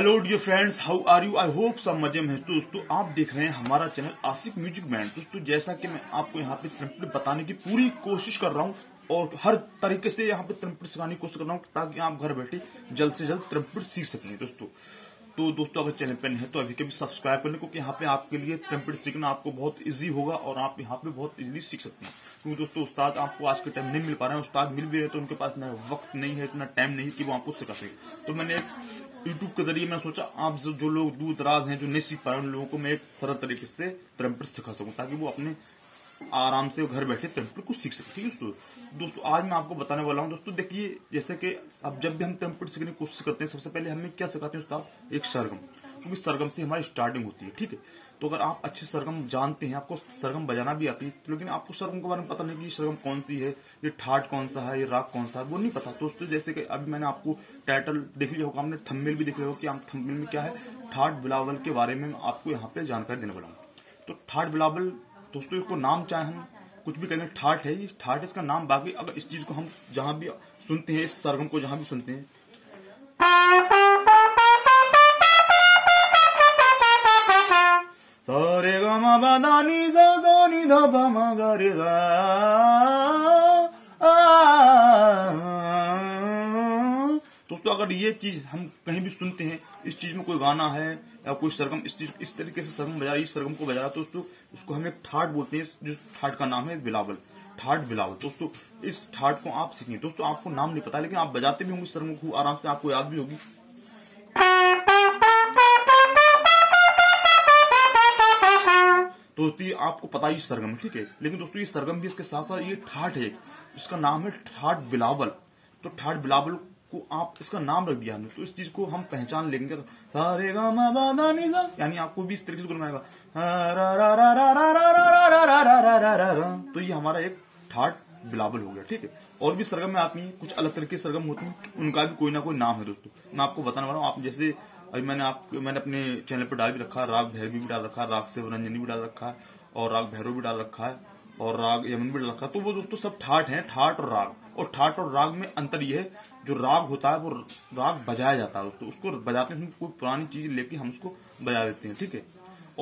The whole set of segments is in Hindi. Hello dear friends, how are you? I hope सब मजे में। दोस्तों आप देख रहे हैं हमारा चैनल आशिक म्यूजिक बैंड। दोस्तों जैसा कि मैं आपको यहाँ पे ट्रम्पेट बताने की पूरी कोशिश कर रहा हूँ और हर तरीके से यहाँ पे ट्रम्पेट सिखाने की कोशिश कर रहा हूँ ताकि आप घर बैठे जल्द से जल्द ट्रम्पेट सीख सकें। दोस्तों अगर चैनल पर नहीं है तो अभी कभी सब्सक्राइब कर लें, क्योंकि यहाँ पे आपके लिए ट्रम्पेट सीखना आपको बहुत ईजी होगा और आप यहाँ पे बहुत इजीली सीख सकते हैं। क्योंकि दोस्तों उस्ताद आपको आज के टाइम नहीं मिल पा रहे हैं, उस्ताद मिल भी रहे तो उनके पास इतना वक्त नहीं है, इतना टाइम नहीं कि वो आपको सिखा सके। तो मैंने यूट्यूब के जरिए मैं सोचा आप जो लोग दूर दराज हैं जो नहीं सीख पा रहे उन लोगों को मैं एक सरल तरीके से ट्रम्पेट सिखा सकूं ताकि वो अपने आराम से घर बैठे ट्रम्पेट को सीख सके। ठीक है दोस्तों, आज मैं आपको बताने वाला हूं। दोस्तों देखिए, जैसे कि अब जब भी हम ट्रम्पेट सीखने की कोशिश करते हैं सबसे पहले हमें क्या सिखाते हैं उस्ताद? एक सरगम, क्योंकि सरगम से हमारी स्टार्टिंग होती है। ठीक है, तो अगर आप अच्छे सरगम जानते हैं, आपको सरगम बजाना भी आती है, तो लेकिन आपको सरगम के बारे में पता नहीं कि सरगम कौन सी है, ये ठाट कौन सा है, ये राग कौन सा है, वो नहीं पता। दोस्तों जैसे कि अभी मैंने आपको टाइटल देख लिया होगा, आपने थंबनेल भी देख लिया होगा कि आप थंबनेल में क्या है, ठाट बिलावल के बारे में आपको यहाँ पे जानकारी देने वाला हूँ। तो ठाट बिलावल दोस्तों इसको नाम चाहे हम कुछ भी कहेंगे, ठाट है, ये ठाट इसका नाम। बाकी अगर इस चीज को हम जहाँ भी सुनते हैं, इस सरगम को जहाँ भी सुनते हैं, सारे गमा बादानी सादानी धबा मगरे गा दोस्तों अगर ये चीज हम कहीं भी सुनते हैं, इस चीज में कोई गाना है या कोई सरगम इस चीज इस तरीके से सरगम बजा, इस सरगम को बजा रहा है, तो दोस्तों उसको हम एक ठाट बोलते हैं, जो ठाट का नाम है बिलावल, ठाट बिलावल। दोस्तों इस ठाट को आप सीखेंगे। दोस्तों आपको नाम नहीं पता लेकिन आप बजाते भी होंगे इस सरगम को आराम से, आपको याद भी होगी। दोस्तों आपको पता ही सरगम, ठीक है, लेकिन दोस्तों ये सरगम भी इसके साथ साथ ये ठाट है, इसका नाम है ठाट बिलावल। तो ठाट बिलावल को आप इसका नाम रख दिया हमने, तो इस चीज को हम पहचान लेंगे। सारे गामा बादानी सा, यानी आपको भी इस तरीके से गुनगुना आएगा। तो ये हमारा एक ठाट बिलावल हो गया। ठीक है, और भी सरगम में आती है, कुछ अलग तरीके के सरगम होती है, उनका भी कोई ना कोई नाम है। दोस्तों मैं आपको बताने वाला हूँ। आप जैसे अभी मैंने अपने चैनल पर डाल भी रखा है, राग भैरवी भी डाल रखा है, राग से रंजनी भी डाल रखा है, और राग भैरव भी डाल रखा है, और राग यमन भी डाल रखा है। तो वो दोस्तों सब ठाट हैं, ठाट और राग। और ठाट और राग में अंतर ये है, जो राग होता है वो राग बजाया जाता है दोस्तों, उसको बजाते हैं, कोई पुरानी चीज लेके हम उसको बजा देते हैं। ठीक है,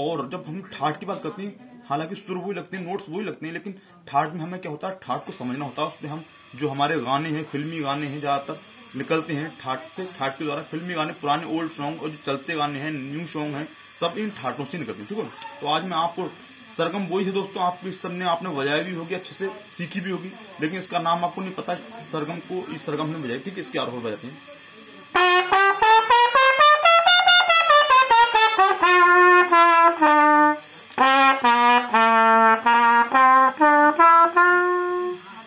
और जब हम ठाट की बात करते हैं, हालांकि सुर वही लगते हैं, नोट्स वही लगते हैं, लेकिन ठाट में हमें क्या होता है, ठाट को समझना होता है। उसमें हम जो हमारे गाने हैं, फिल्मी गाने हैं, ज्यादातर निकलते हैं ठाट से, ठाट के द्वारा फिल्मी गाने, पुराने ओल्ड सॉन्ग और जो चलते गाने हैं, न्यू सॉन्ग हैं, सब इन ठाटों से निकलते हैं। ठीक है, तो आज मैं आपको सरगम वही है दोस्तों, आप इस सबने आपने बजाई भी होगी, अच्छे से सीखी भी होगी, लेकिन इसका नाम आपको नहीं पता। सरगम को इस सरगम ने बजाया, ठीक है, इसके आरोह बजाते हैं।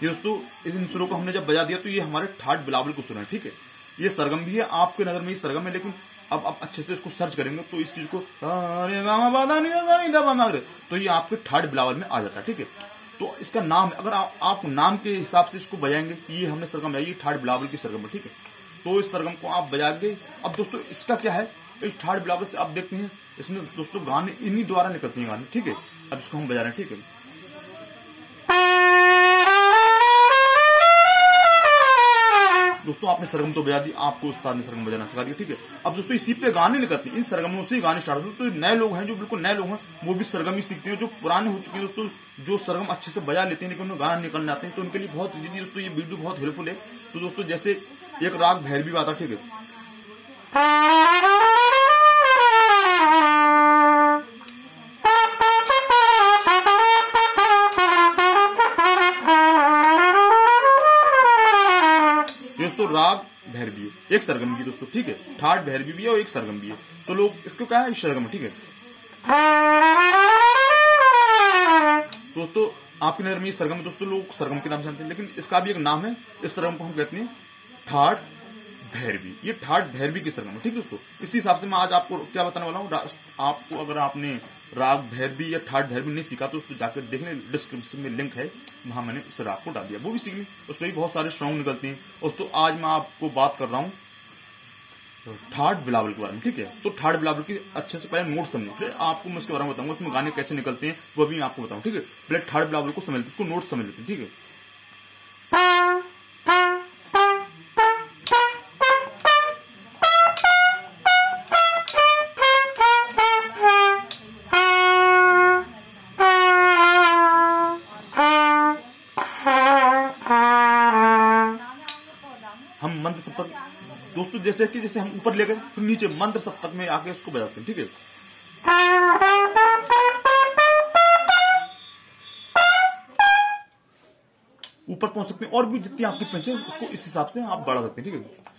दोस्तों इन सुरों को हमने जब बजा दिया तो ये हमारे ठाट बिलावल को सुना है। ठीक है, ये सरगम भी है, आपके नजर में ये सरगम है, लेकिन अब आप अच्छे से इसको सर्च करेंगे तो इस चीज को तो ये आपके ठाट बिलावल में आ जाता है। ठीक है, तो इसका नाम अगर आप नाम के हिसाब से इसको बजाएंगे कि ये हमने सरगम बजाई, ठाट बिलावल की सरगम है। ठीक है, तो इस सरगम को आप बजाएंगे। अब दोस्तों इसका क्या है, इस ठाट बिलावल से आप देखते हैं इसमें दोस्तों गाने इन्हीं द्वारा निकलते हैं गाने। ठीक है, अब इसको हम बजा रहे हैं। ठीक है, दोस्तों आपने सरगम तो बजा दी, आपको उस्ताद ने सरगम बजाना सिखा दिया। ठीक है, अब दोस्तों इसी पे गाने निकलते हैं, इन सरगमों से ही गाने स्टार्ट होते हैं। तो नए लोग हैं, जो बिल्कुल नए लोग हैं, वो भी सरगम ही सीखते हैं। जो पुराने हो चुके हैं दोस्तों, जो सरगम अच्छे से बजा लेते हैं लेकिन उन्हें गाना निकल जाते हैं, तो उनके लिए बहुत इजी दोस्तों ये वीडियो बहुत हेल्पफुल है। तो दोस्तों जैसे एक राग भैरवी आता है, ठीक है, राग भैरवी है, एक सरगम भी दोस्तों। ठीक है, ठाट भैरवी भी है और एक सरगम भी है, तो लोग इसको क्या है, सरगम। ठीक है दोस्तों, आपके नजर में ये सरगम दोस्तों, लोग सरगम के नाम जानते हैं, लेकिन इसका भी एक नाम है। इस सरगम को हम कहते हैं ठाट भैरवी, ये ठाट भैरवी की सरगम है। ठीक है दोस्तों, इसी हिसाब से मैं आज आपको क्या बताने वाला हूँ। आपको अगर आपने राग भैरवी या ठाट भैरवी नहीं सीखा तो उसको जाकर देख लें, डिस्क्रिप्शन में लिंक है, वहां मैंने इस राग को डाल दिया, वो भी सीख लें, उसमें भी बहुत सारे सॉन्ग निकलते हैं। और तो आज मैं आपको बात कर रहा हूँ ठाट बिलावल के बारे में। ठीक है, तो ठाट बिलावल की अच्छे से पहले नोट समझो, फिर आपको मैं उसके बारे में बताऊंगा, उसमें गाने कैसे निकलते हैं वो भी आपको बताऊँ। ठीक है, पहले ठाट बिलावल को समझ लेते, उसको नोट समझ लेते हैं। ठीक है, के सब पर दोस्तों जैसे कि जैसे हम ऊपर ले गए फिर नीचे मंत्र सप्तक में आके इसको बजाते हैं, ठीक है। ऊपर पहुंच सकते हैं और भी जितनी आपकी पेंच है उसको इस हिसाब से आप बढ़ा सकते हैं, ठीक है।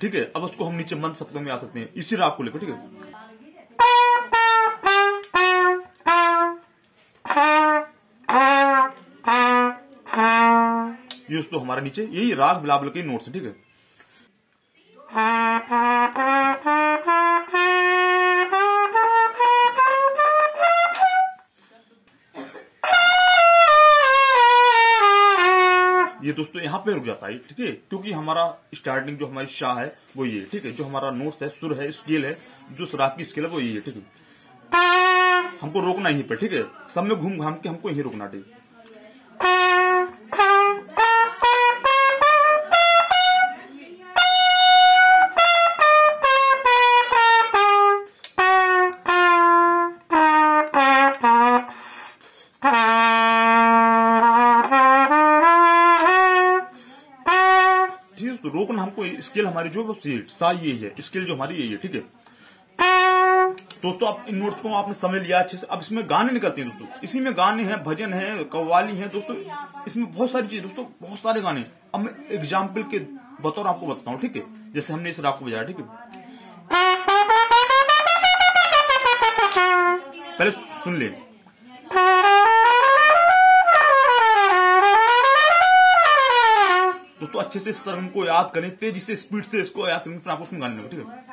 ठीक है, अब उसको हम नीचे मंत्र सप्तक में आ सकते हैं इसी राग को लेकर, ठीक है। ये दोस्तों हमारा नीचे यही राग बिलावल के नोट्स है, ठीक है। ये दोस्तों यहाँ पे रुक जाता है, ठीक है, क्योंकि हमारा स्टार्टिंग जो हमारी शाह है वो ये, ठीक है, जो हमारा नोट्स है सुर है स्केल है जो राग की स्केल है वो ये है, ठीक है। हमको रोकना यहीं पर, ठीक है, सब में घूम घाम के हमको यहीं रोकना, ठीक है। रोकना हमको स्केल हमारी जो सा ये है, स्केल जो हमारी यही है, ठीक है। दोस्तों आप इन नोट्स को आपने समझ लिया अच्छे से। अब इसमें गाने निकलते हैं दोस्तों, इसी में गाने हैं, भजन है, कव्वाली है, दोस्तों इसमें बहुत सारी चीज दोस्तों, बहुत सारे गाने। अब मैं एग्जाम्पल के बतौर आपको बताता हूँ, ठीक है, जैसे हमने इस राग को बजाया, ठीक है। पहले सुन ले, तो अच्छे से सरगम को याद करें, तेजी से स्पीड से इसको याद करें, फिर आपको उसमें गाने लगे, ठीक है।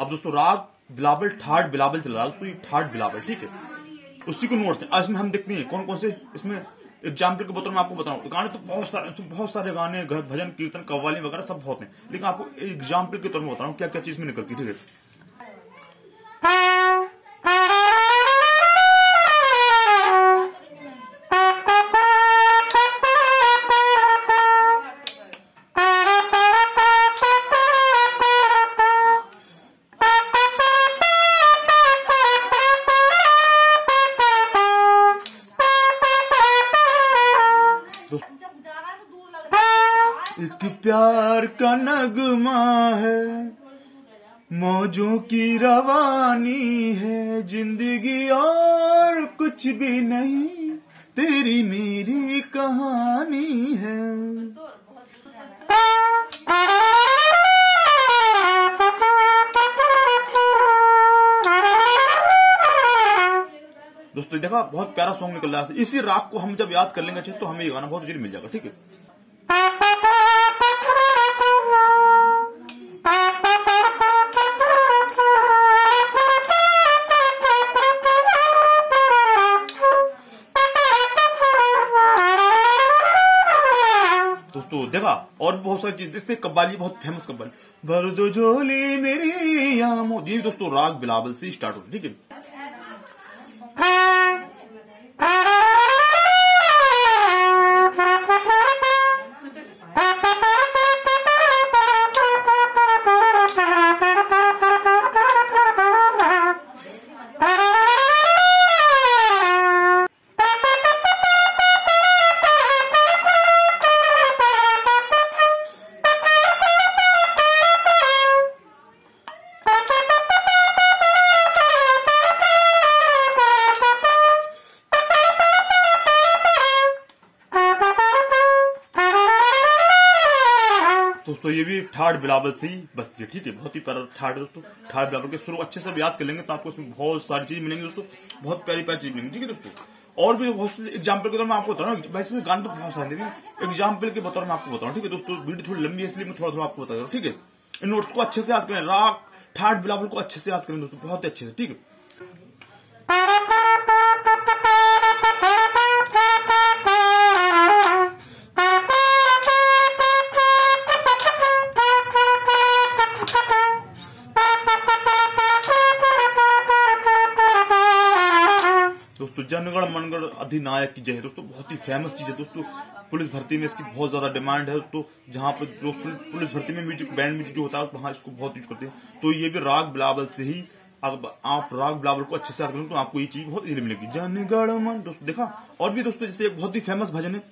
अब दोस्तों राग बिलावल ठाट बिलावल चल रहा है दोस्तों, ये ठाट बिलावल, ठीक है, उसी को नोट्स हैं। इसमें हम देखते हैं कौन कौन से, इसमें एग्जाम्पल के बतौर में आपको बताऊं गाने तो बहुत सारे गाने, भजन कीर्तन कव्वाली वगैरह सब बहुत हैं, लेकिन आपको एग्जाम्पल के तौर में बता रहा हूँ क्या क्या चीज में निकलती है, ठीक है। एक प्यार का नगमा है, मौजों की रवानी है, जिंदगी और कुछ भी नहीं, तेरी मेरी कहानी है। दोस्तों देखा बहुत प्यारा सॉन्ग निकल रहा है, इसी राग को हम जब याद कर लेंगे अच्छे तो हमें ये गाना बहुत जल्दी मिल जाएगा, ठीक है। दोस्तों देखा और बहुत सारी चीज, इससे कव्वाली बहुत फेमस कव्वाली, भर दो झोली मेरी यामो, ये दोस्तों राग बिलावल से स्टार्ट होती है, ठीक है। दोस्तों ये भी ठाट बिलावल से ही बसती है, ठीक है, बहुत ही प्यारा ठाट है दोस्तों। ठाट बिलावल के सुर अच्छे से याद कर लेंगे तो आपको इसमें बहुत सारी चीज मिलेंगी दोस्तों, बहुत प्यारी प्यारी चीज मिलेंगी, ठीक है दोस्तों। और भी बहुत एग्जाम्पल के तौर में आपको बता रहा हूँ, वैसे गाने तो बहुत सारे लेकिन एग्जाम्पल के बतौर में आपको बताऊँ, ठीक है दोस्तों। वीडियो थोड़ी लंबी है इसलिए मैं थोड़ा आपको बता रहा हूँ, ठीक है। इन नोट्स को अच्छे से याद करें, राग ठाट बिलावल को अच्छे से याद करें दोस्तों, बहुत ही अच्छे से, ठीक है। दोस्तों जनगण मनगढ़ अधिनायक की जय है। दोस्तों बहुत ही फेमस चीज है दोस्तों, पुलिस भर्ती में इसकी बहुत ज्यादा डिमांड है दोस्तों। जहाँ पर पुलिस भर्ती में म्यूजिक बैंड म्यूजिक जो होता है वहाँ इसको बहुत यूज करते हैं। तो ये भी राग बिलावल से ही, अब आप राग बिलावल को अच्छे से याद करें तो आपको ये चीज बहुत इजी मिलेगी, जनगण मन। दोस्तों देखा, और भी दोस्तों जैसे एक बहुत ही फेमस भजन है,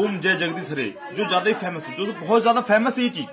ओम जय जगदीश हरे, जो ज्यादा ही फेमस है दोस्तों, बहुत ज्यादा फेमस है ये चीज।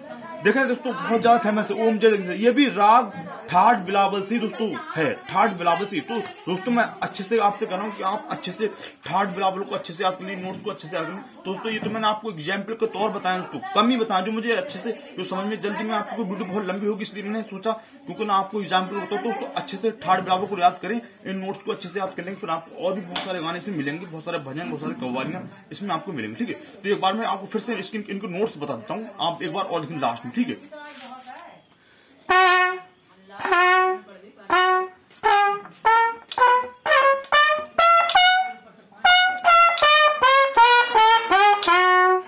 देखें दोस्तों बहुत ज्यादा फेमस है ओम जय जगदीश हरे, ये भी राग ठाठ बिलावल से दोस्तों है, ठाठ बिलावल से। तो दोस्तों मैं अच्छे से आपसे कह रहा हूँ कि आप अच्छे से ठाठ बिलावल को अच्छे से याद करें, नोट्स को अच्छे से याद करें दोस्तों। ये तो मैंने आपको एग्जाम्पल के तौर बताया दोस्तों, कम ही बताया जो मुझे अच्छे से जो समझ में जल्दी में आपको, वीडियो बहुत लंबी होगी इसलिए मैंने सोचा क्योंकि ना आपको एग्जाम्पल बताऊँ। दोस्तों अच्छे से ठाठ बिलावल को याद करें, इन नोट्स को अच्छे से याद करेंगे, फिर आपको और भी बहुत सारे गाने इसमें मिलेंगे, बहुत सारे भजन, बहुत सारे कव्वालियां इसमें आपको मिलेंगे। ठीक है, तो एक बार मैं आपको फिर से इसके इनको नोट्स बता देता हूँ, आप एक बार और देखें लास्ट में। ठीक है,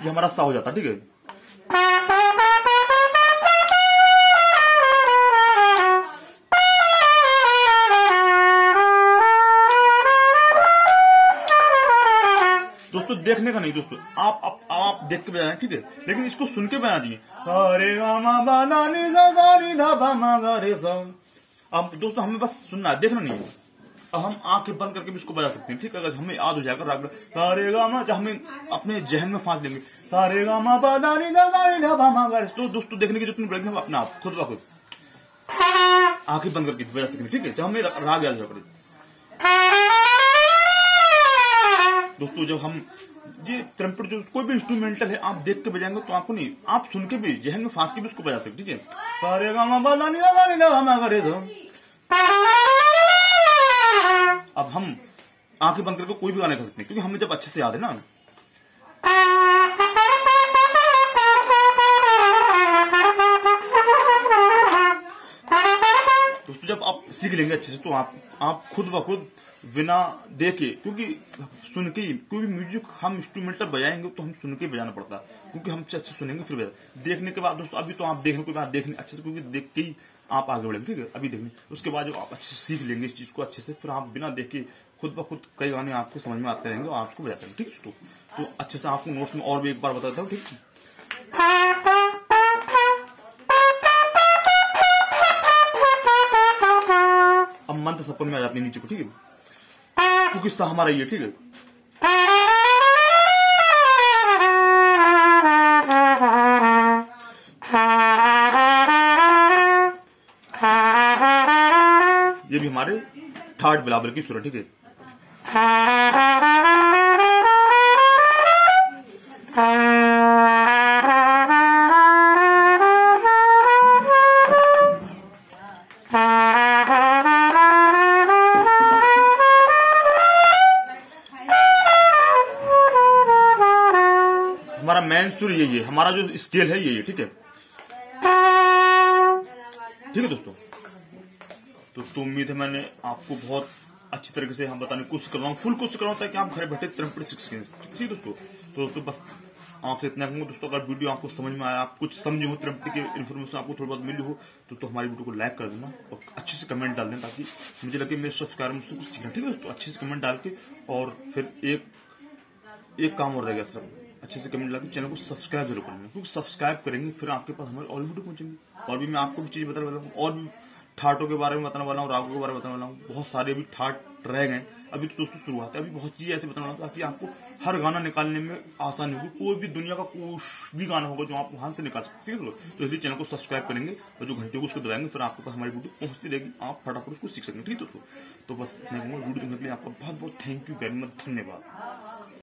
ये हमारा सा हो जाता। ठीक है, दोस्तों देखने का नहीं दोस्तों, आप देख के बजाना। ठीक है, लेकिन इसको सुन के बना दिए। अब दोस्तों हमें बस सुनना है, देखना नहीं है। हम आंखें बंद करके भी इसको बजा सकते हैं। ठीक है, अगर हमें याद हो जाएगा राग सारे गामा, हमें अपने जहन में फांस लेंगे सारे गामा बादानी सारे। तो दोस्तों देखने की जितनी बढ़ेगी हम अपने आप खुद ब खुद आंखें बंद करके बजा सकते हैं। ठीक है, जब हमें राग याद हो जाएगा दोस्तों, जब हम ये ट्रम्पेट जो कोई भी इंस्ट्रूमेंटल है आप देख के बजाएंगे तो आपको नहीं, आप सुन के भी जहन में फांस के भी उसको बजा सकते। ठीक है, सारे गामा बादानी सारे। अब हम आंखें बंद करके कोई भी गाना कर सकते हैं क्योंकि हमें जब अच्छे से याद है ना। दोस्तों जब आप सीख लेंगे अच्छे से तो आप खुद ब खुद बिना देखे, क्योंकि सुन के, क्योंकि म्यूजिक हम इंस्ट्रूमेंटल बजाएंगे तो हम सुन के बजाना पड़ता है, क्योंकि हम अच्छे सुनेंगे फिर बजा। देखने के बाद दोस्तों अभी तो आप देखने के बाद देखने अच्छे से, क्योंकि देख के ही आप आगे बढ़ेंगे। ठीक है, अभी देखने उसके बाद जब आप अच्छे से सीख लेंगे इस चीज को अच्छे से, फिर आप बिना देखे खुद ब खुद कई गाने आपको समझ में आते रहेंगे और आपको बजाते रहेंगे। ठीक है, तो अच्छे से आपको नोट्स में और भी एक बार बताता हूँ। ठीक है, अब मंत्र सपन में आ जाते हैं नीचे को। ठीक है, क्योंकि सा हमारा ये। ठीक है, ये भी हमारे ठाठ बिलावल की सुर। ठीक है, हमारा मेन सुर यही है, हमारा जो स्केल है यही। ठीक है, ठीक है दोस्तों, तो उम्मीद है मैंने आपको बहुत अच्छी तरीके से हम बताने की कोशिश कर रहा हूँ, फुल कोशिश कर रहा हूँ ताकि आप घर बैठे ट्रम्पेट सीख सकें। ठीक है दोस्तों, तो बस आपसे इतना कहूँगा दोस्तों, अगर वीडियो आपको समझ में आया, आप कुछ समझे हो, ट्रम्पेट की इन्फॉर्मेशन आपको थोड़ी बहुत मिली हो तो हमारी वीडियो को लाइक कर देना और अच्छे से कमेंट डाल देना ताकि मुझे लगे मेरे सब्सक्राइबर मुझसे कुछ सीखना। ठीक है दोस्तों, अच्छे से कमेंट डाल के, और फिर एक काम और रहेगा सर, अच्छे से कमेंट डाल के चैनल को सब्सक्राइब जरूर करना, क्योंकि सब्सक्राइब करेंगे फिर आपके पास हमारे और वीडियो पहुंचेंगे। और भी मैं आपको भी चीज बताने वाला हूँ, और भी ठाटों के बारे में बताने वाला हूँ, रागों के बारे में बताने वाला हूँ, बहुत सारे अभी ठाट रह गए अभी तो दोस्तों शुरुआत है, अभी बहुत चीजें ऐसे बताने वाला हूँ ताकि आपको हर गाना निकालने में आसानी होगी। कोई भी दुनिया का कुछ भी गाना होगा जो आप वहां से निकाल सकते हो, तो इसलिए चैनल को सब्सक्राइब करेंगे और जो घंटे को उसको दबाएंगे फिर आपके पास हमारी वीडियो पहुंचती रहेगी, आप फटाफट उसको सीख सकेंगे। ठीक है दोस्तों, तो बस मैं वीडियो देखने के लिए आपका बहुत बहुत थैंक यू वेरी मच, धन्यवाद।